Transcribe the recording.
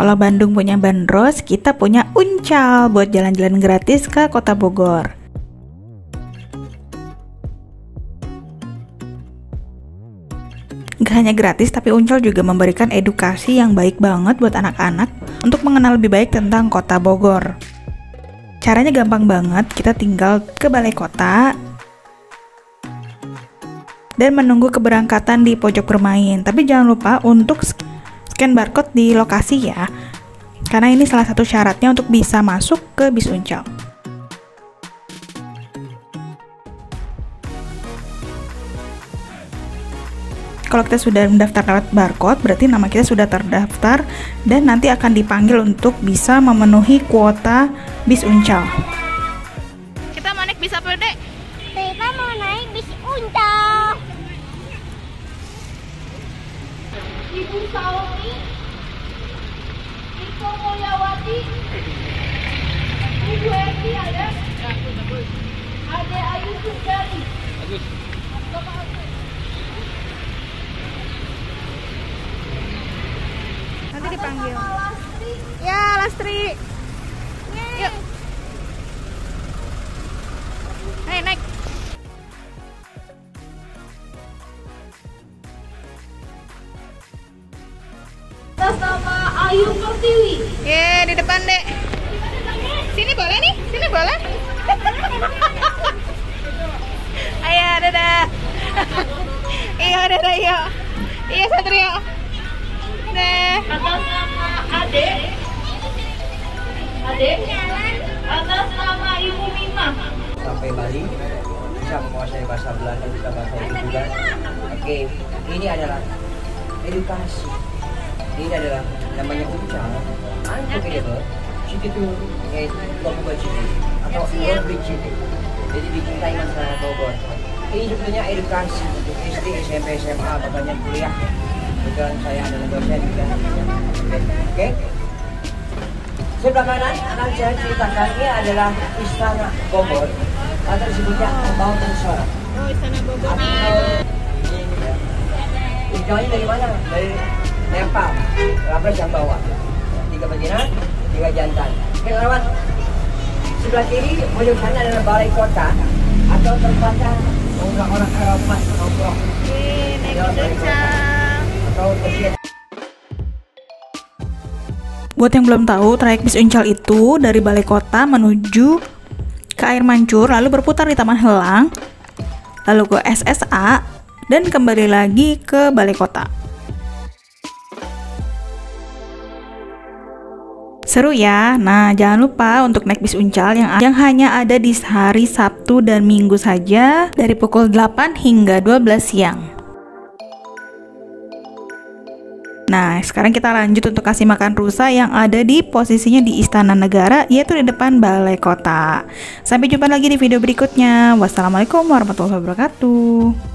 kalau Bandung punya Bandros, kita punya Uncal buat jalan-jalan gratis ke Kota Bogor. Gak hanya gratis, tapi Uncal juga memberikan edukasi yang baik banget buat anak-anak untuk mengenal lebih baik tentang Kota Bogor. Caranya gampang banget, kita tinggal ke Balai Kota dan menunggu keberangkatan di Pojok Bermain. Tapi jangan lupa untuk scan barcode di lokasi ya, karena ini salah satu syaratnya untuk bisa masuk ke bis Uncal. Kalau kita sudah mendaftar lewat barcode, berarti nama kita sudah terdaftar dan nanti akan dipanggil untuk bisa memenuhi kuota bis Uncal. Kita mau naik bis apa, Dek? Kita mau naik bis Uncal. Ibu Saomi, Ibu Mulyawati, Ibu Eki ada, Ade Ayu Sundari. Nanti dipanggil. Lastri. Ya, Lastri. Yeay. Yuk. Hey, naik. Atas nama Ayu Pertiwi. Ye, di depan, Dek. Sini boleh nih? Sini boleh? Ayo, dadah. Iya, dadah, iya. Iya, Satrio. Atas nama Ade, atas nama Ibu Mima. Sampai Bali, bisa menguasai bahasa Belanda, bisa bahasa Inggris juga. Oke, ini adalah edukasi. Ini adalah namanya Uncal, unforgettable, Cikituur, yaitu Lombok Citi atau Lombok Citi. Jadi dicintai masyarakat Bogor. Ini sebetulnya edukasi untuk SD, SMP, SMA, bahkan kuliah. Kebetulan saya adalah dosen juga. Oke. Sebelah kanan akan saya ceritakan, ini adalah Istana Bogor atau disebutnya Bandros. Oh, Istana Bogor. Ini dari mana? Dari Nepal. Lapras yang bawa. 3 betina, 3 jantan. Oke, kawan. Sebelah kiri pojok sana adalah Balai Kota atau tempatnya orang-orang Arab nongkrong. Ini naik. Buat yang belum tahu, trayek bis Uncal itu dari Balai Kota menuju ke Air Mancur, lalu berputar di Taman Heulang, lalu ke SSA, dan kembali lagi ke Balai Kota. Seru ya? Nah, jangan lupa untuk naik bis Uncal yang hanya ada di hari Sabtu dan Minggu saja dari pukul 8 hingga 12 siang. Nah, sekarang kita lanjut untuk kasih makan rusa yang ada di posisinya di Istana Negara, yaitu di depan Balai Kota. Sampai jumpa lagi di video berikutnya. Wassalamualaikum warahmatullahi wabarakatuh.